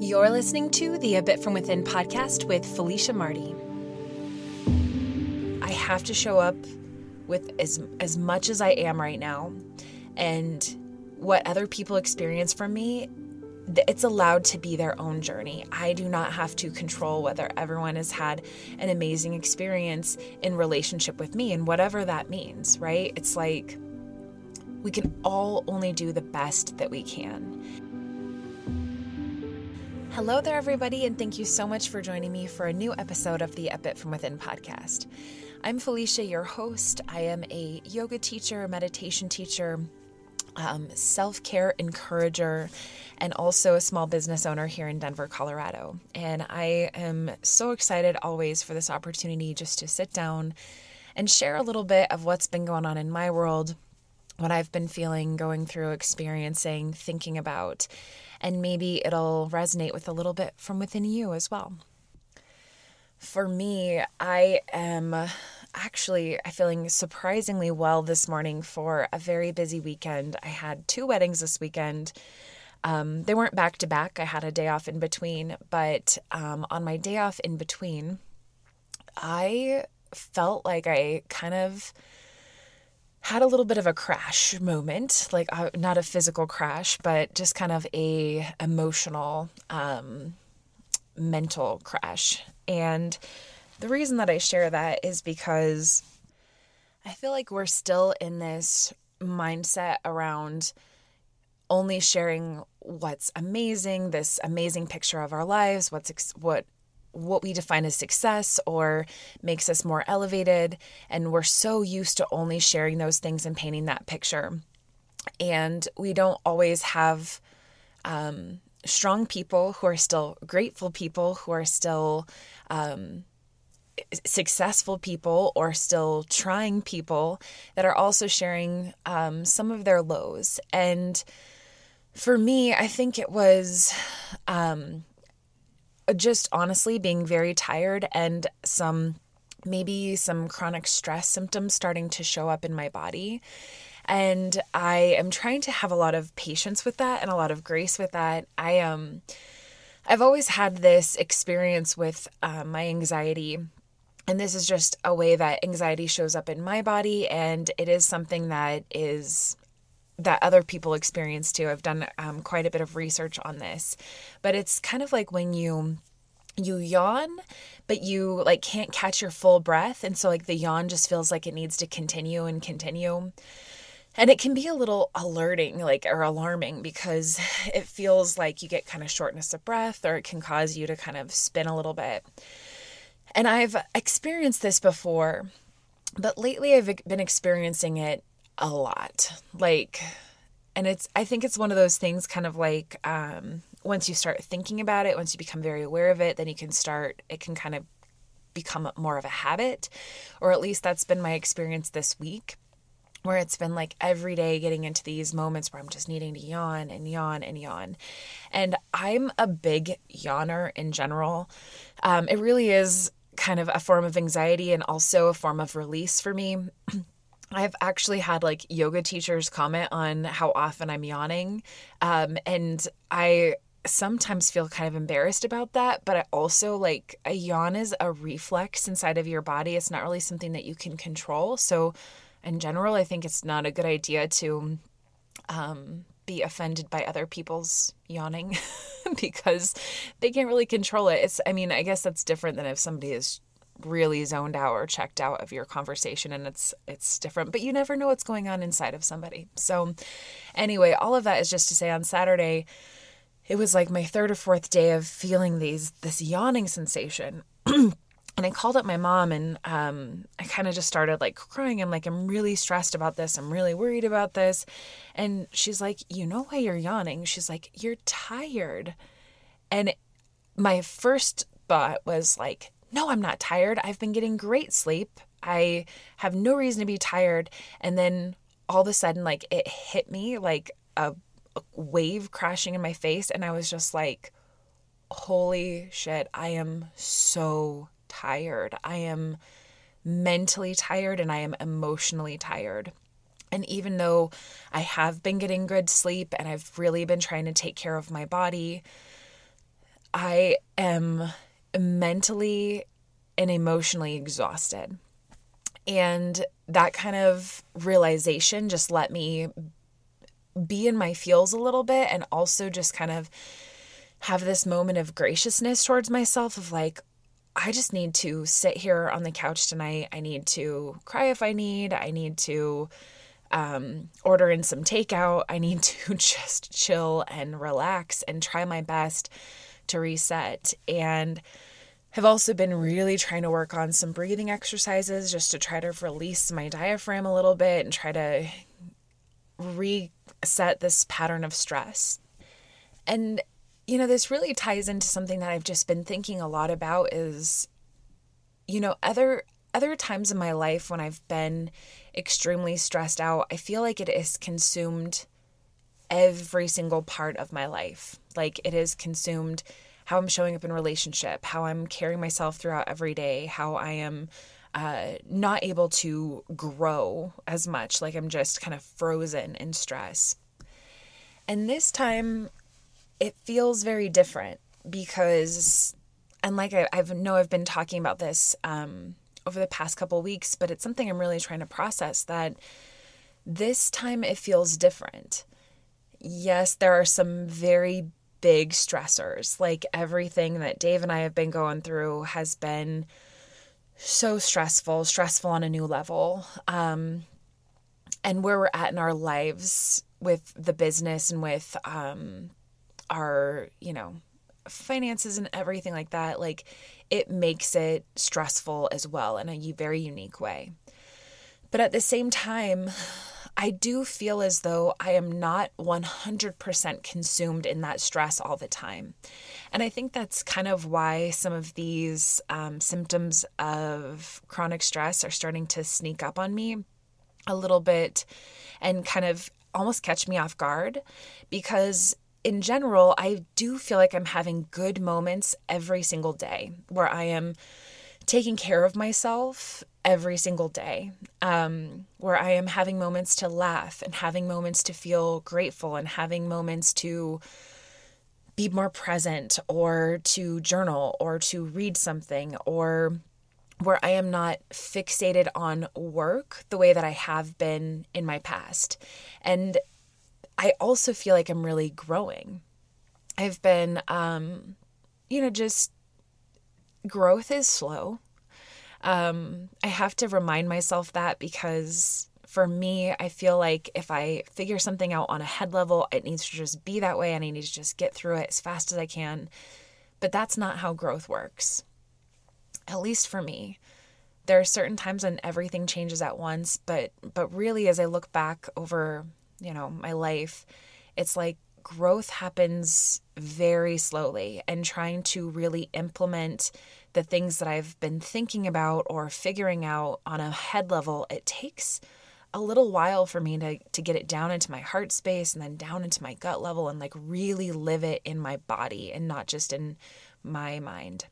You're listening to the A Bit From Within podcast with Felicia Marty. I have to show up with as much as I am right now, and what other people experience from me, it's allowed to be their own journey. I do not have to control whether everyone has had an amazing experience in relationship with me, and whatever that means, right? It's like we can all only do the best that we can. Hello there, everybody, and thank you so much for joining me for a new episode of the A Bit From Within podcast. I'm Felicia, your host. I am a yoga teacher, meditation teacher, self-care encourager, and also a small business owner here in Denver, Colorado. And I am so excited always for this opportunity just to sit down and share a little bit of what's been going on in my world, what I've been feeling, going through, experiencing, thinking about, and maybe it'll resonate with a little bit from within you as well. For me, I am actually feeling surprisingly well this morning for a very busy weekend. I had two weddings this weekend. They weren't back to back. I had a day off in between, but on my day off in between, I felt like I kind of had a little bit of a crash moment, like not a physical crash, but just kind of a emotional, mental crash. And the reason that I share that is because I feel like we're still in this mindset around only sharing what's amazing, this amazing picture of our lives, what we define as success or makes us more elevated. And we're so used to only sharing those things and painting that picture. And we don't always have strong people who are still grateful people, who are still successful people or still trying people that are also sharing some of their lows. And for me, I think it was just honestly being very tired and maybe some chronic stress symptoms starting to show up in my body. And I am trying to have a lot of patience with that and a lot of grace with that. I've always had this experience with my anxiety, and this is just a way that anxiety shows up in my body, and it is something that other people experience too. I've done quite a bit of research on this, but it's kind of like when you yawn, but you like can't catch your full breath. And so like the yawn just feels like it needs to continue and continue. And it can be a little alerting, or alarming, because it feels like you get kind of shortness of breath, or it can cause you to kind of spin a little bit. And I've experienced this before, but lately I've been experiencing it a lot. I think it's one of those things kind of like, once you start thinking about it, once you become very aware of it, then it can kind of become more of a habit, or at least that's been my experience this week, where it's been like every day getting into these moments where I'm just needing to yawn and yawn and yawn. And I'm a big yawner in general. It really is kind of a form of anxiety and also a form of release for me. I've actually had yoga teachers comment on how often I'm yawning. And I sometimes feel kind of embarrassed about that, but I also a yawn is a reflex inside of your body. It's not really something that you can control. So in general, I think it's not a good idea to, be offended by other people's yawning because they can't really control it. I guess that's different than if somebody is really zoned out or checked out of your conversation, and it's different, but you never know what's going on inside of somebody. So anyway, all of that is just to say, on Saturday, it was my third or fourth day of feeling this yawning sensation. And I called up my mom, and I kind of just started crying. I'm like, I'm really stressed about this. I'm really worried about this. And she's like, you know why you're yawning? She's like, you're tired. And my first thought was no, I'm not tired. I've been getting great sleep. I have no reason to be tired. And then all of a sudden, it hit me like a wave crashing in my face. And I was just like, holy shit, I am so tired. I am mentally tired and I am emotionally tired. And even though I have been getting good sleep and I've really been trying to take care of my body, I am mentally and emotionally exhausted. And that kind of realization just let me be in my feels a little bit, and also just kind of have this moment of graciousness towards myself of like, I just need to sit here on the couch tonight. I need to cry if I need. I need to order in some takeout. I need to just chill and relax and try my best to reset. And I've also been really trying to work on some breathing exercises just to try to release my diaphragm a little bit and try to reset this pattern of stress. And, you know, this really ties into something that I've just been thinking a lot about is, you know, other times in my life when I've been extremely stressed out, I feel like it has consumed every single part of my life. Like it has consumed how I'm showing up in relationship, how I'm carrying myself throughout every day, how I am not able to grow as much. Like I'm just kind of frozen in stress. And this time it feels very different because, and like I've been talking about this over the past couple of weeks, but it's something I'm really trying to process, that this time it feels different. Yes, there are some very big stressors. Like everything that Dave and I have been going through has been so stressful on a new level. And where we're at in our lives with the business and with our, you know, finances and everything like that, like it makes it stressful as well in a very unique way. But at the same time, I do feel as though I am not 100% consumed in that stress all the time. And I think that's kind of why some of these symptoms of chronic stress are starting to sneak up on me a little bit and kind of almost catch me off guard, because in general, I do feel like I'm having good moments every single day where I am taking care of myself every single day, where I am having moments to laugh and having moments to feel grateful and having moments to be more present or to journal or to read something, or where I am not fixated on work the way that I have been in my past. And I also feel like I'm really growing. I've been, just growth is slow. I have to remind myself that, because for me, I feel like if I figure something out on a head level, it needs to just be that way and I need to just get through it as fast as I can. But that's not how growth works, at least for me. There are certain times when everything changes at once, but really as I look back over, you know, my life, it's like growth happens very slowly, and trying to really implement the things that I've been thinking about or figuring out on a head level, it takes a little while for me to get it down into my heart space and then down into my gut level and like really live it in my body and not just in my mind.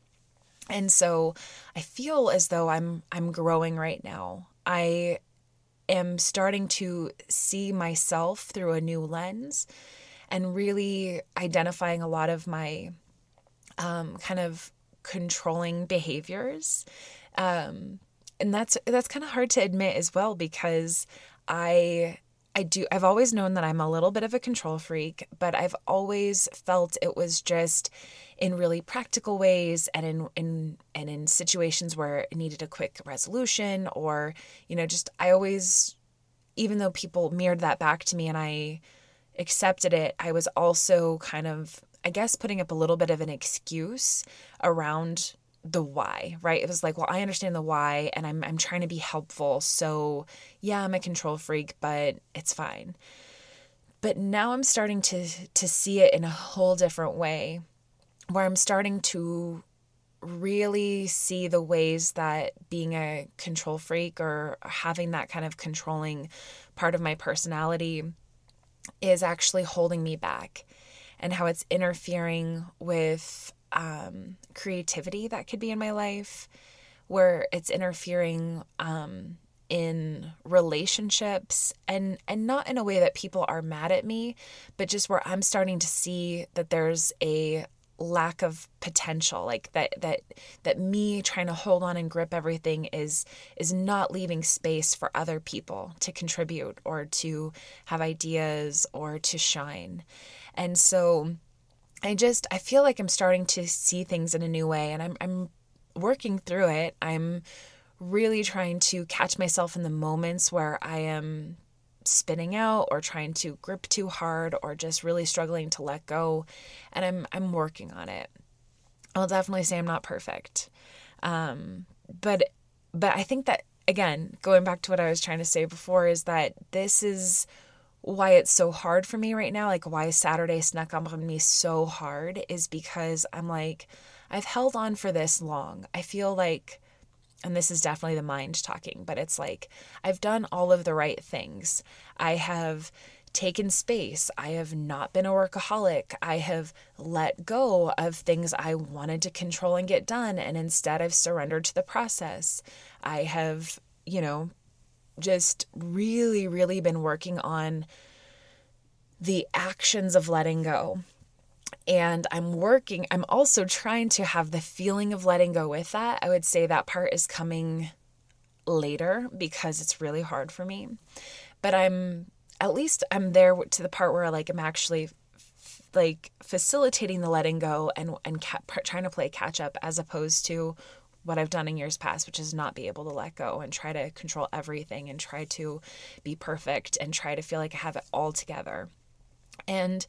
And so I feel as though I'm growing right now. I am starting to see myself through a new lens and really identifying a lot of my kind of controlling behaviors. And that's kind of hard to admit as well, because I've always known that I'm a little bit of a control freak, but I've always felt it was just in really practical ways and in situations where it needed a quick resolution, or, you know, just, I always, even though people mirrored that back to me and I accepted it, I was also kind of, I guess, putting up a little bit of an excuse around the why, right? It was like, well, I understand the why and I'm trying to be helpful. So yeah, I'm a control freak, but it's fine. But now I'm starting to see it in a whole different way, where I'm starting to really see the ways that being a control freak or having that kind of controlling part of my personality is actually holding me back, and how it's interfering with creativity that could be in my life, where it's interfering in relationships, and not in a way that people are mad at me, but just where I'm starting to see that there's a lack of potential, like that me trying to hold on and grip everything is not leaving space for other people to contribute or to have ideas or to shine. And so I feel like I'm starting to see things in a new way, and I'm working through it. I'm really trying to catch myself in the moments where I am spinning out or trying to grip too hard or just really struggling to let go. And I'm working on it. I'll definitely say I'm not perfect. But I think that, again, going back to what I was trying to say before, is that this is why it's so hard for me right now. Like, why Saturday snuck up on me so hard is because I'm like, I've held on for this long. I feel like, and this is definitely the mind talking, but it's like, I've done all of the right things. I have taken space. I have not been a workaholic. I have let go of things I wanted to control and get done, and instead I've surrendered to the process. I have, just really, really been working on the actions of letting go. And I'm also trying to have the feeling of letting go with that. I would say that part is coming later because it's really hard for me. But I'm there to the part where, like, I'm actually like facilitating the letting go and trying to play catch up, as opposed to what I've done in years past, which is not be able to let go and try to control everything and try to be perfect and try to feel like I have it all together. And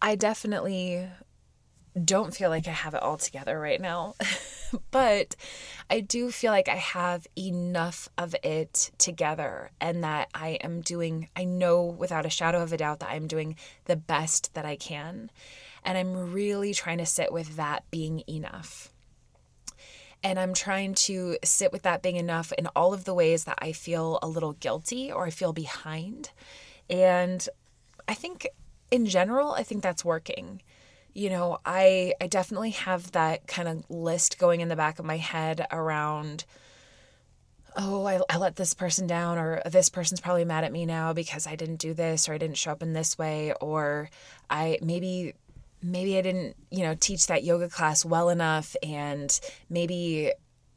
I definitely don't feel like I have it all together right now, but I do feel like I have enough of it together, and that I know without a shadow of a doubt that I'm doing the best that I can. And I'm really trying to sit with that being enough. And I'm trying to sit with that being enough in all of the ways that I feel a little guilty or I feel behind. And I think in general, I think that's working. I definitely have that kind of list going in the back of my head around, oh, I let this person down, or this person's probably mad at me now because I didn't do this, or I didn't show up in this way, or maybe I didn't, teach that yoga class well enough, and maybe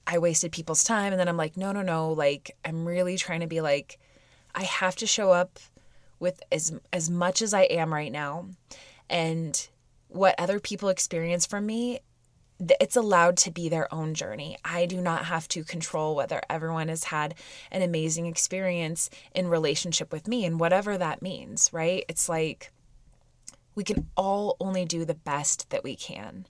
I wasted people's time. And then I'm like, no, like, I'm really trying to be like, I have to show up with as much as I am right now, and what other people experience from me, it's allowed to be their own journey. I do not have to control whether everyone has had an amazing experience in relationship with me, and whatever that means, right? It's like, we can all only do the best that we can.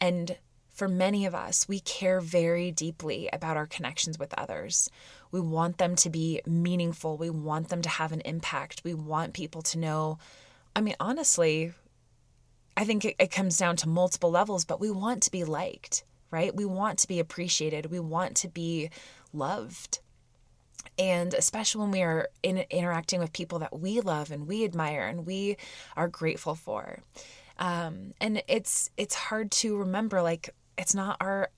And for many of us, we care very deeply about our connections with others. We want them to be meaningful. We want them to have an impact. We want people to know. I mean, honestly, I think it comes down to multiple levels, but we want to be liked, right? We want to be appreciated. We want to be loved. And especially when we are interacting with people that we love and we admire and we are grateful for. And it's hard to remember, like, it's not our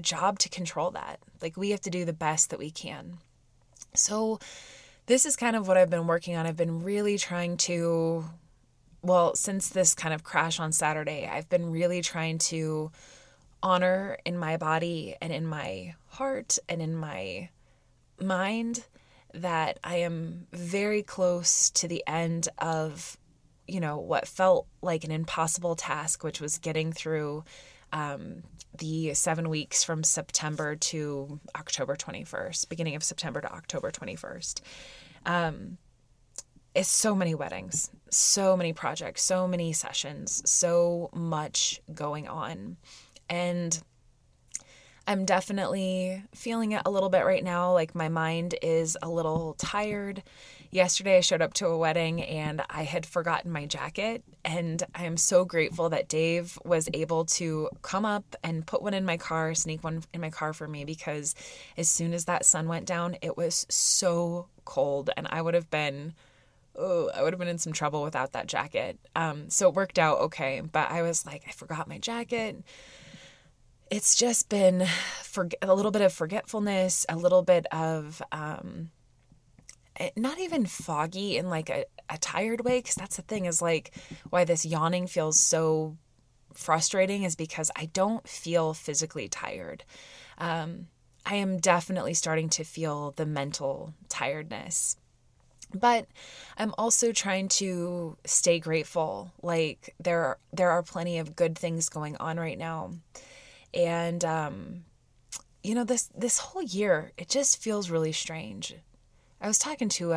job to control that. Like, we have to do the best that we can. So this is kind of what I've been working on. I've been really trying to, since this kind of crash on Saturday, I've been really trying to honor in my body and in my heart and in my mind that I am very close to the end of, what felt like an impossible task, which was getting through the 7 weeks from September to October 21st, beginning of September to October 21st. It's so many weddings, so many projects, so many sessions, so much going on. And I'm definitely feeling it a little bit right now. Like, my mind is a little tired. Yesterday I showed up to a wedding and I had forgotten my jacket, and I am so grateful that Dave was able to come up and put one in my car, sneak one in my car for me, because as soon as that sun went down, it was so cold, and I would have been in some trouble without that jacket. So it worked out okay, but I was like, I forgot my jacket. It's just been a little bit of forgetfulness, a little bit of not even foggy in like a tired way, because that's the thing, is like why this yawning feels so frustrating is because I don't feel physically tired. I am definitely starting to feel the mental tiredness. But I'm also trying to stay grateful. Like there are plenty of good things going on right now. And, you know, this whole year, it just feels really strange. I was talking to,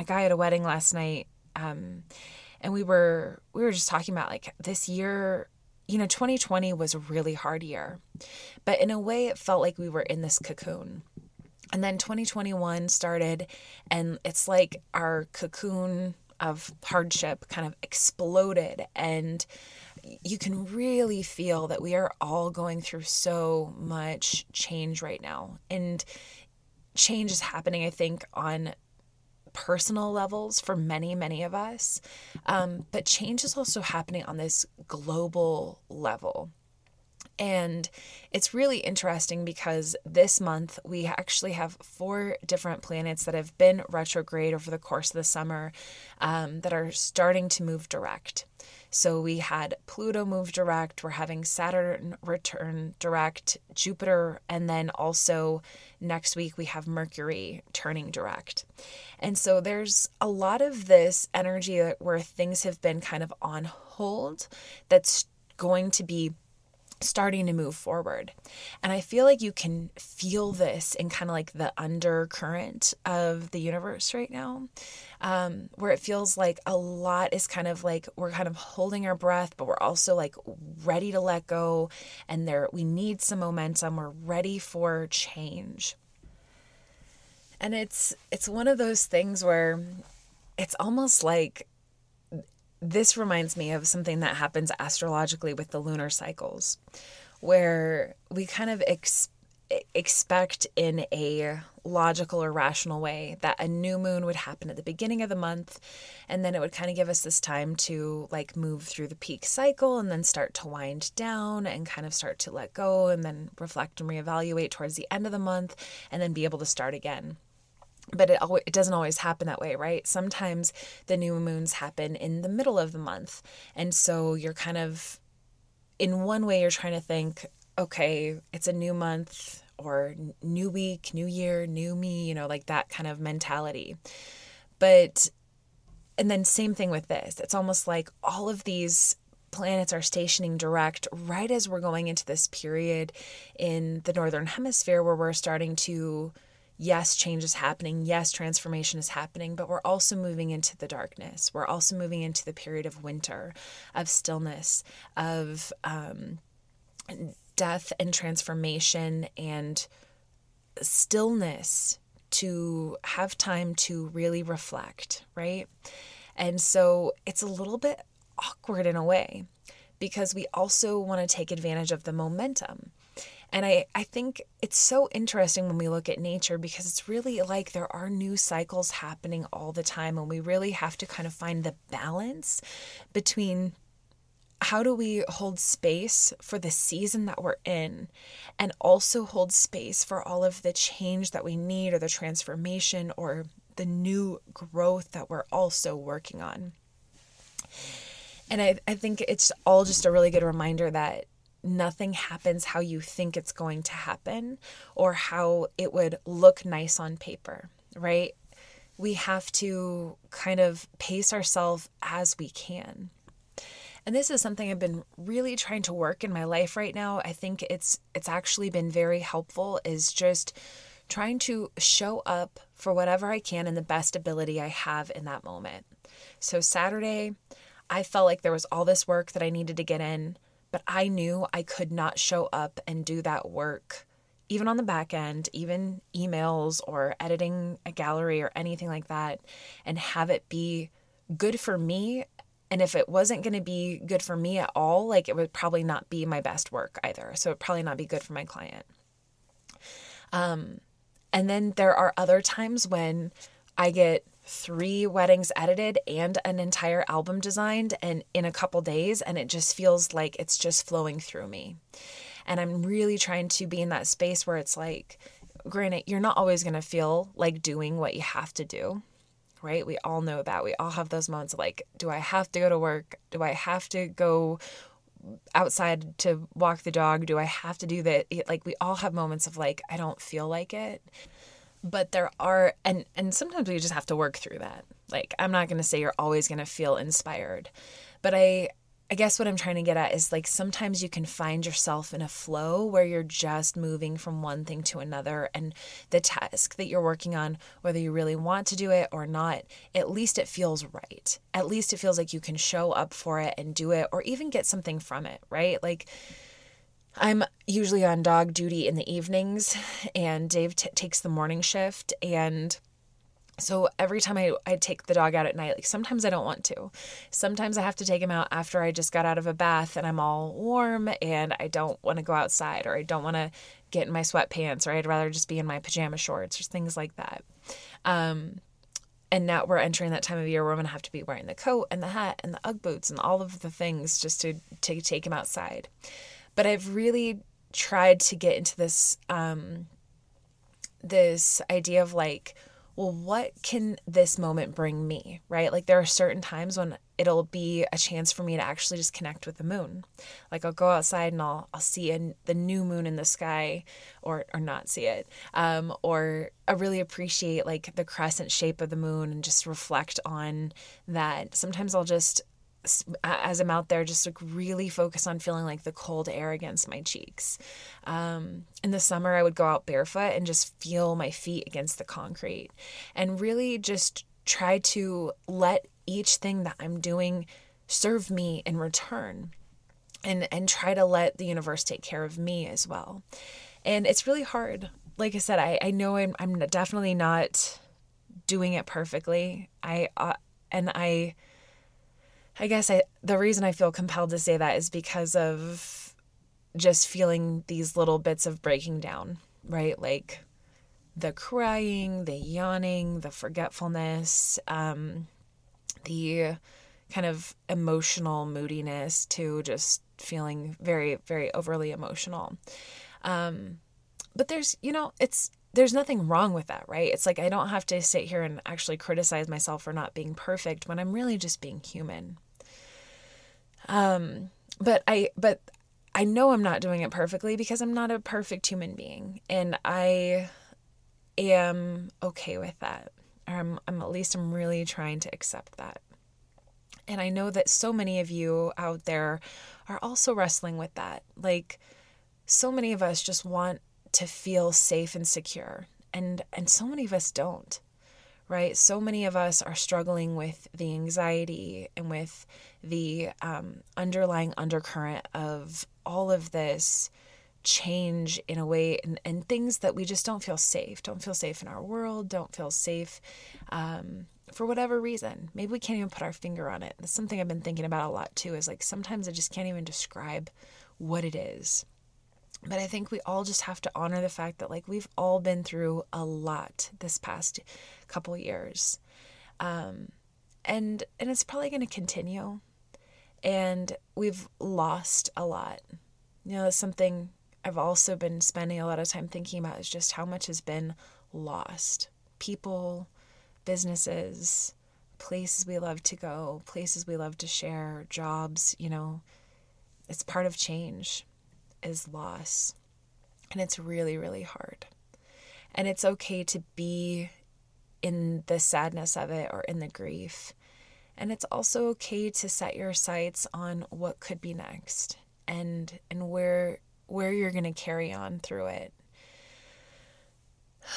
a guy at a wedding last night. And we were just talking about like this year, you know, 2020 was a really hard year, but in a way it felt like we were in this cocoon. And then 2021 started, and it's like our cocoon of hardship kind of exploded. And you can really feel that we are all going through so much change right now. And change is happening, I think, on personal levels for many, many of us. But change is also happening on this global level. And it's really interesting because this month we actually have 4 different planets that have been retrograde over the course of the summer that are starting to move direct. So we had Pluto move direct, we're having Saturn return direct, Jupiter, and then also next week we have Mercury turning direct. And so there's a lot of this energy where things have been kind of on hold that's going to be starting to move forward. And I feel like you can feel this in kind of like the undercurrent of the universe right now, where it feels like a lot is kind of like we're kind of holding our breath, but we're also like ready to let go. And we need some momentum. We're ready for change. And it's one of those things where it's almost like this reminds me of something that happens astrologically with the lunar cycles, where we kind of expect in a logical or rational way that a new moon would happen at the beginning of the month, and then it would kind of give us this time to like move through the peak cycle and then start to wind down and kind of start to let go and then reflect and reevaluate towards the end of the month and then be able to start again. But it doesn't always happen that way, right? Sometimes the new moons happen in the middle of the month. And so you're kind of, in one way, you're trying to think, okay, it's a new month or new week, new year, new me, you know, like that kind of mentality. But, and then same thing with this. It's almost like all of these planets are stationing direct right as we're going into this period in the Northern Hemisphere where we're starting to, yes, change is happening. Yes, transformation is happening, but we're also moving into the darkness. We're also moving into the period of winter, of stillness, of death and transformation and stillness to have time to really reflect, right? And so it's a little bit awkward in a way because we also want to take advantage of the momentum. And I think it's so interesting when we look at nature because it's really like there are new cycles happening all the time, and we really have to kind of find the balance between how do we hold space for the season that we're in and also hold space for all of the change that we need or the transformation or the new growth that we're also working on. And I think it's all just a really good reminder that nothing happens how you think it's going to happen or how it would look nice on paper, right? We have to kind of pace ourselves as we can. And this is something I've been really trying to work in my life right now. I think it's actually been very helpful, is just trying to show up for whatever I can and the best ability I have in that moment. So Saturday, I felt like there was all this work that I needed to get in, but I knew I could not show up and do that work, even on the back end, even emails or editing a gallery or anything like that, and have it be good for me. And if it wasn't going to be good for me at all, like it would probably not be my best work either. So it'd probably not be good for my client. And then there are other times when I get 3 weddings edited and an entire album designed and in a couple days, and it just feels like it's just flowing through me. And I'm really trying to be in that space where it's like, granted, you're not always going to feel like doing what you have to do, right? We all know that. We all have those moments of like, do I have to go to work? Do I have to go outside to walk the dog? Do I have to do that? Like, we all have moments of like, I don't feel like it. But there are, and sometimes we just have to work through that. Like, I'm not going to say you're always going to feel inspired. But I guess what I'm trying to get at is, like, sometimes you can find yourself in a flow where you're just moving from one thing to another, and the task that you're working on, whether you really want to do it or not, at least it feels right. At least it feels like you can show up for it and do it, or even get something from it, right? Like, I'm usually on dog duty in the evenings, and Dave takes the morning shift, and so every time I take the dog out at night, like, sometimes I don't want to. Sometimes I have to take him out after I just got out of a bath and I'm all warm and I don't want to go outside, or I don't want to get in my sweatpants, or I'd rather just be in my pajama shorts, or things like that. And now we're entering that time of year where I'm going to have to be wearing the coat and the hat and the Ugg boots and all of the things just to take him outside. But I've really tried to get into this this idea of, like, well, what can this moment bring me, right? Like, there are certain times when it'll be a chance for me to actually just connect with the moon. Like, I'll go outside and I'll see the new moon in the sky, or not see it, or I really appreciate, like, the crescent shape of the moon and just reflect on that. Sometimes I'll just, as I'm out there, just, like, really focus on feeling, like, the cold air against my cheeks. In the summer, I would go out barefoot and just feel my feet against the concrete, and really just try to let each thing that I'm doing serve me in return, and try to let the universe take care of me as well. And it's really hard. Like I said, I know I'm definitely not doing it perfectly. I guess the reason I feel compelled to say that is because of just feeling these little bits of breaking down, right? Like the crying, the yawning, the forgetfulness, the kind of emotional moodiness to just feeling very, very overly emotional. But there's, you know, there's nothing wrong with that, right? It's like, I don't have to sit here and actually criticize myself for not being perfect when I'm really just being human. But I know I'm not doing it perfectly because I'm not a perfect human being, and I am okay with that. Or I'm really trying to accept that. And I know that so many of you out there are also wrestling with that. Like, so many of us just want to feel safe and secure. And so many of us don't, right? So many of us are struggling with the anxiety and with the underlying undercurrent of all of this change in a way, and things that we just don't feel safe. Don't feel safe in our world. Don't feel safe for whatever reason. Maybe we can't even put our finger on it. That's something I've been thinking about a lot too, is like, sometimes I just can't even describe what it is. But I think we all just have to honor the fact that, like, we've all been through a lot this past couple years. And it's probably going to continue. And we've lost a lot. You know, that's something I've also been spending a lot of time thinking about, is just how much has been lost. People, businesses, places we love to go, places we love to share, jobs, you know. It's part of change, is loss. And it's really, really hard. And it's okay to be in the sadness of it, or in the grief. And it's also okay to set your sights on what could be next, and where you're going to carry on through it.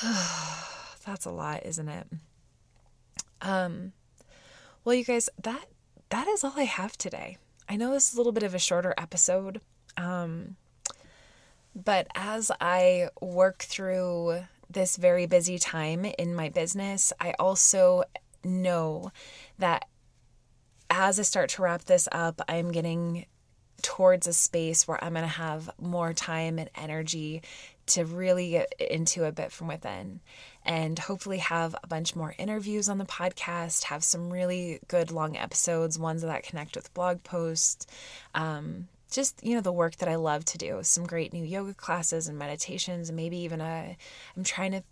That's a lot, isn't it? Well, you guys, that is all I have today. I know this is a little bit of a shorter episode. But as I work through this very busy time in my business, I also know that as I start to wrap this up, I'm getting towards a space where I'm going to have more time and energy to really get into A Bit From Within, and hopefully have a bunch more interviews on the podcast, have some really good long episodes, ones that connect with blog posts, just, you know, the work that I love to do, some great new yoga classes and meditations, and maybe even I'm trying to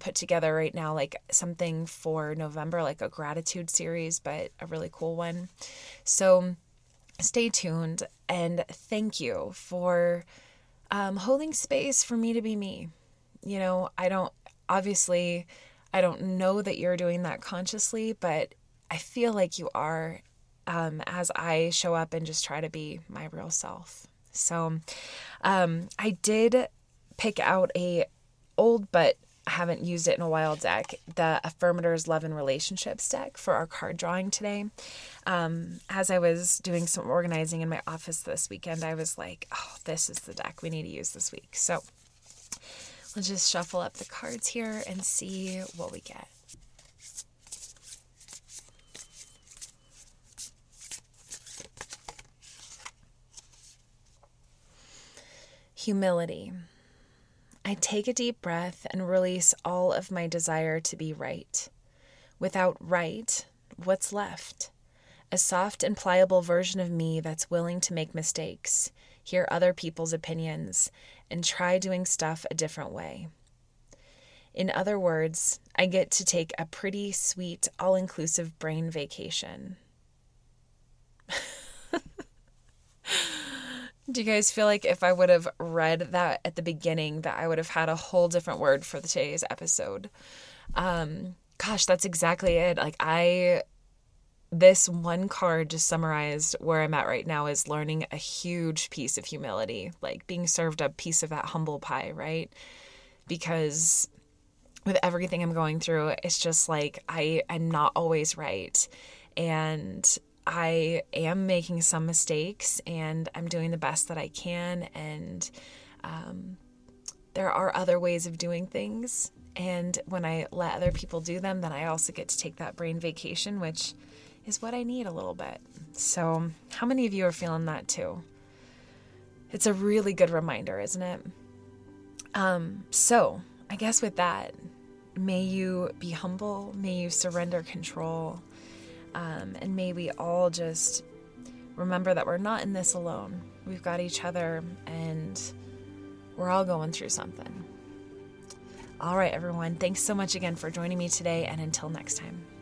put together right now, like, something for November, like a gratitude series, but a really cool one. So stay tuned, and thank you for holding space for me to be me. You know, I don't know that you're doing that consciously, but I feel like you are, as I show up and just try to be my real self. So, I did pick out a old, but I haven't used it in a while deck, the Affirmators Love and Relationships deck for our card drawing today. As I was doing some organizing in my office this weekend, I was like, oh, this is the deck we need to use this week. So let's just shuffle up the cards here and see what we get. Humility. I take a deep breath and release all of my desire to be right. Without right, what's left? A soft and pliable version of me that's willing to make mistakes, hear other people's opinions, and try doing stuff a different way. In other words, I get to take a pretty sweet, all-inclusive brain vacation. Do you guys feel like if I would have read that at the beginning that I would have had a whole different word for today's episode? Gosh, that's exactly it. Like this one card just summarized where I'm at right now, is learning a huge piece of humility, like being served a piece of that humble pie, right? Because with everything I'm going through, it's just like I am not always right. And I am making some mistakes, and I'm doing the best that I can. And there are other ways of doing things. And when I let other people do them, then I also get to take that brain vacation, which is what I need a little bit. So how many of you are feeling that too? It's a really good reminder, isn't it? So I guess with that, may you be humble, may you surrender control, and may we all just remember that we're not in this alone. We've got each other, and we're all going through something. All right, everyone. Thanks so much again for joining me today, and until next time.